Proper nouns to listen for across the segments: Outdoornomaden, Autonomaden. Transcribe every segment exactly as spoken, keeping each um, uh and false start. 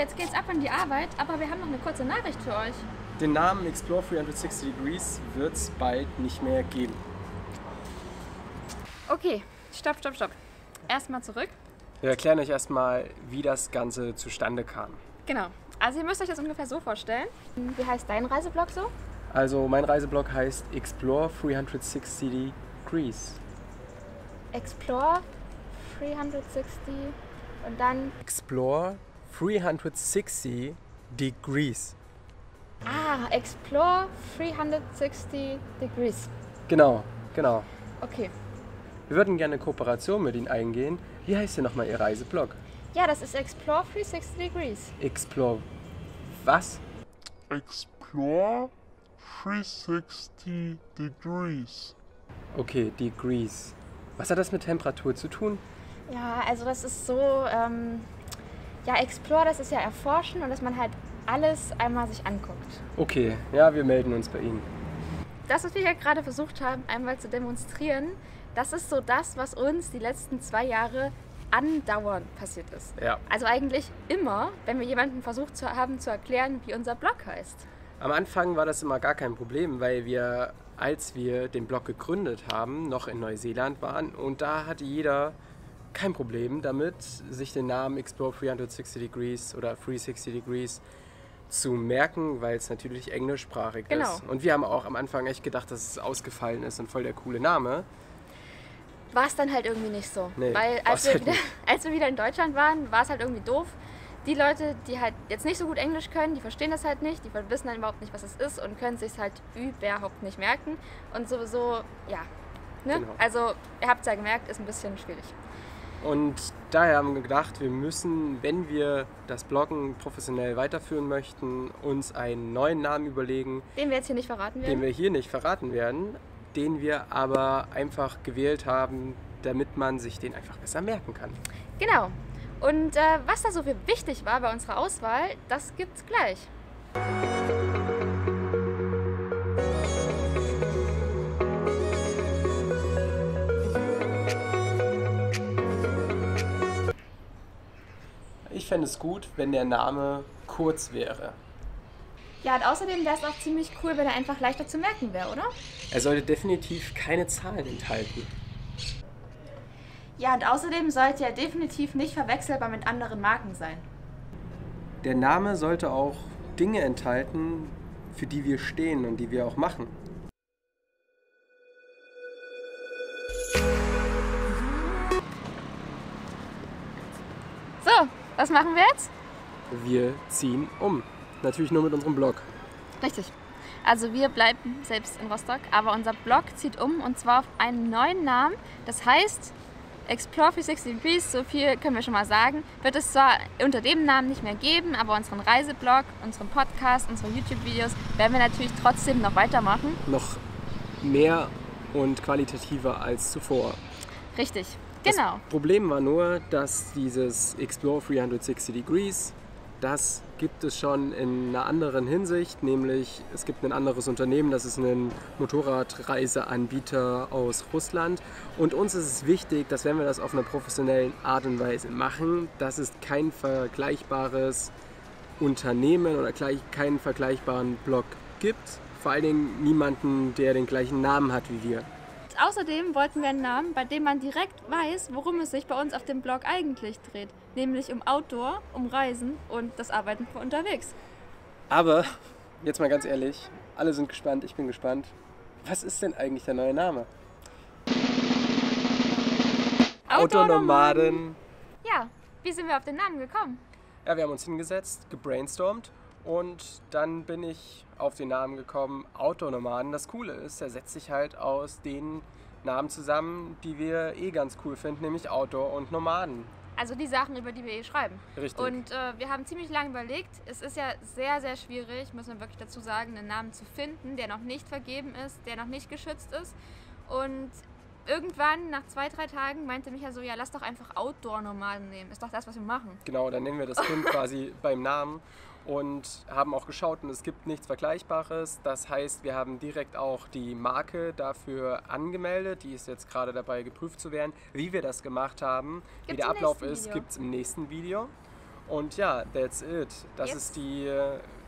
jetzt geht's ab in die Arbeit, aber wir haben noch eine kurze Nachricht für euch. Den Namen Explore dreihundertsechzig Degrees wird es bald nicht mehr geben. Okay, stopp, stopp, stopp. Erstmal zurück. Wir erklären euch erstmal, wie das Ganze zustande kam. Genau. Also ihr müsst euch das ungefähr so vorstellen. Wie heißt dein Reiseblog so? Also mein Reiseblog heißt Explore dreihundertsechzig Degrees. Explore dreihundertsechzig und dann... Explore dreihundertsechzig Degrees. Ah, Explore dreihundertsechzig Degrees. Genau, genau. Okay. Wir würden gerne eine Kooperation mit Ihnen eingehen. Wie heißt denn nochmal Ihr Reiseblog? Ja, das ist Explore dreihundertsechzig Degrees. Explore... was? Explore dreihundertsechzig Degrees. Okay, Degrees. Was hat das mit Temperatur zu tun? Ja, also das ist so... Ähm, ja, Explore, das ist ja erforschen und dass man halt alles einmal sich anguckt. Okay, ja, wir melden uns bei Ihnen. Das, was wir hier gerade versucht haben, einmal zu demonstrieren, das ist so das, was uns die letzten zwei Jahre andauernd passiert ist. Ja. Also eigentlich immer, wenn wir jemanden versucht zu haben zu erklären, wie unser Blog heißt. Am Anfang war das immer gar kein Problem, weil wir, als wir den Blog gegründet haben, noch in Neuseeland waren und da hatte jeder kein Problem damit, sich den Namen Explore dreihundertsechzig Degrees oder dreihundertsechzig Degrees zu merken, weil es natürlich englischsprachig genau. ist. Und wir haben auch am Anfang echt gedacht, dass es ausgefallen ist und voll der coole Name. War es dann halt irgendwie nicht so. Nee, weil als wir, halt wieder, als wir wieder in Deutschland waren, war es halt irgendwie doof. Die Leute, die halt jetzt nicht so gut Englisch können, die verstehen das halt nicht, die wissen dann überhaupt nicht, was es ist und können es sich halt überhaupt nicht merken. Und sowieso, ja. Ne? Genau. Also ihr habt es ja gemerkt, ist ein bisschen schwierig. Und daher haben wir gedacht, wir müssen, wenn wir das Bloggen professionell weiterführen möchten, uns einen neuen Namen überlegen. Den wir jetzt hier nicht verraten werden. Den wir hier nicht verraten werden, den wir aber einfach gewählt haben, damit man sich den einfach besser merken kann. Genau. Und äh, was da so für wichtig war bei unserer Auswahl, das gibt's gleich. Ich fände es gut, wenn der Name kurz wäre. Ja, und außerdem wäre es auch ziemlich cool, wenn er einfach leichter zu merken wäre, oder? Er sollte definitiv keine Zahlen enthalten. Ja, und außerdem sollte er definitiv nicht verwechselbar mit anderen Marken sein. Der Name sollte auch Dinge enthalten, für die wir stehen und die wir auch machen. So, was machen wir jetzt? Wir ziehen um. Natürlich nur mit unserem Blog. Richtig. Also wir bleiben selbst in Rostock, aber unser Blog zieht um und zwar auf einen neuen Namen. Das heißt, Explore dreihundertsechzig Degrees, so viel können wir schon mal sagen, wird es zwar unter dem Namen nicht mehr geben, aber unseren Reiseblog, unseren Podcast, unsere YouTube-Videos werden wir natürlich trotzdem noch weitermachen. Noch mehr und qualitativer als zuvor. Richtig, genau. Das Problem war nur, dass dieses Explore dreihundertsechzig Degrees, das gibt es schon in einer anderen Hinsicht, nämlich es gibt ein anderes Unternehmen, das ist ein Motorradreiseanbieter aus Russland. Und uns ist es wichtig, dass wenn wir das auf einer professionellen Art und Weise machen, dass es kein vergleichbares Unternehmen oder keinen vergleichbaren Blog gibt. Vor allen Dingen niemanden, der den gleichen Namen hat wie wir. Außerdem wollten wir einen Namen, bei dem man direkt weiß, worum es sich bei uns auf dem Blog eigentlich dreht. Nämlich um Outdoor, um Reisen und das Arbeiten von unterwegs. Aber, jetzt mal ganz ehrlich, alle sind gespannt, ich bin gespannt. Was ist denn eigentlich der neue Name? Autonomaden. Ja, wie sind wir auf den Namen gekommen? Ja, wir haben uns hingesetzt, gebrainstormt. Und dann bin ich auf den Namen gekommen, Autonomaden. Das Coole ist, er setzt sich halt aus den Namen zusammen, die wir eh ganz cool finden, nämlich Outdoor und Nomaden. Also die Sachen, über die wir eh schreiben. Richtig. Und äh, wir haben ziemlich lange überlegt, es ist ja sehr, sehr schwierig, muss man wirklich dazu sagen, einen Namen zu finden, der noch nicht vergeben ist, der noch nicht geschützt ist. Und irgendwann, nach zwei, drei Tagen, meinte Micha so, ja, lass doch einfach Outdoornomaden nehmen. Ist doch das, was wir machen. Genau, dann nennen wir das Kind quasi beim Namen. Und haben auch geschaut und es gibt nichts Vergleichbares. Das heißt, wir haben direkt auch die Marke dafür angemeldet. Die ist jetzt gerade dabei geprüft zu werden, wie wir das gemacht haben. Gibt's wie der Ablauf ist, gibt es im nächsten Video. Und ja, that's it. Das, yes. ist die,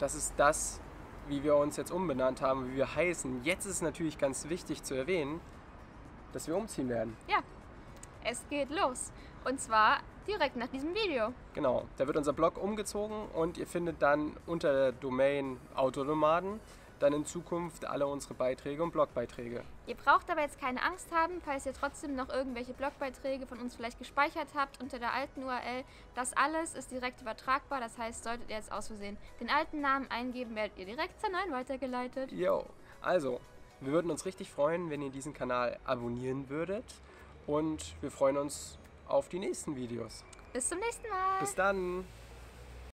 das ist das, wie wir uns jetzt umbenannt haben, wie wir heißen. Jetzt ist natürlich ganz wichtig zu erwähnen, dass wir umziehen werden. Ja, es geht los. Und zwar direkt nach diesem Video. Genau, da wird unser Blog umgezogen und ihr findet dann unter der Domain Autonomaden dann in Zukunft alle unsere Beiträge und Blogbeiträge. Ihr braucht aber jetzt keine Angst haben, falls ihr trotzdem noch irgendwelche Blogbeiträge von uns vielleicht gespeichert habt unter der alten U R L. Das alles ist direkt übertragbar, das heißt, solltet ihr jetzt aus Versehen den alten Namen eingeben, werdet ihr direkt zur neuen weitergeleitet. Jo, also, wir würden uns richtig freuen, wenn ihr diesen Kanal abonnieren würdet und wir freuen uns auf die nächsten Videos. Bis zum nächsten Mal. Bis dann.